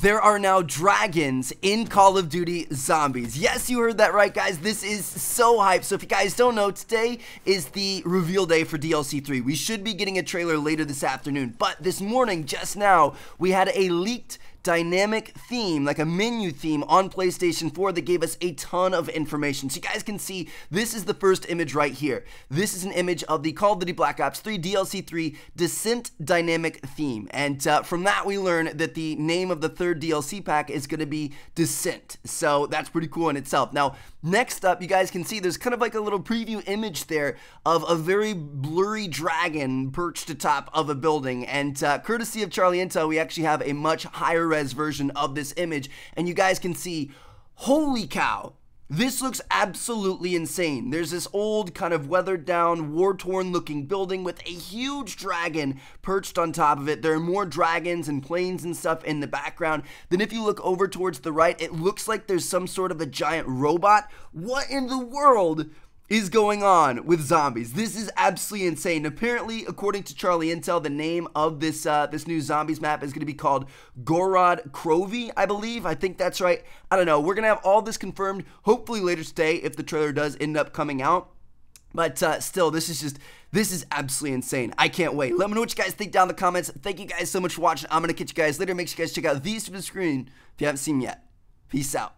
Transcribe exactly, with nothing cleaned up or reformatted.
there are now dragons in Call of Duty Zombies. Yes, you heard that right, guys. This is so hype. So if you guys don't know, today is the reveal day for D L C three. We should be getting a trailer later this afternoon, but this morning, just now, we had a leaked dynamic theme, like a menu theme on PlayStation four that gave us a ton of information. So you guys can see this is the first image right here. This is an image of the Call of Duty Black Ops three D L C three Descent dynamic theme. And uh, from that we learn that the name of the third D L C pack is going to be Descent. So that's pretty cool in itself. Now, next up, you guys can see there's kind of like a little preview image there of a very blurry dragon perched atop of a building. And uh, courtesy of Charlie Intel, we actually have a much higher res version of this image, and you guys can see, holy cow, this looks absolutely insane. There's this old kind of weathered down, war-torn looking building with a huge dragon perched on top of it. There are more dragons and planes and stuff in the background. Then if you look over towards the right, it looks like there's some sort of a giant robot. What in the world is going on with zombies? This is absolutely insane. Apparently, according to Charlie Intel, the name of this uh, this new zombies map is going to be called Gorod Krovi, I believe. I think that's right. I don't know. We're going to have all this confirmed hopefully later today if the trailer does end up coming out. But uh, still, this is just, this is absolutely insane. I can't wait. Let me know what you guys think down in the comments. Thank you guys so much for watching. I'm going to catch you guys later. Make sure you guys check out these to the screen if you haven't seen them yet. Peace out.